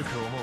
悪く思うな。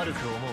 悪く思うな。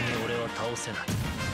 に俺は倒せない。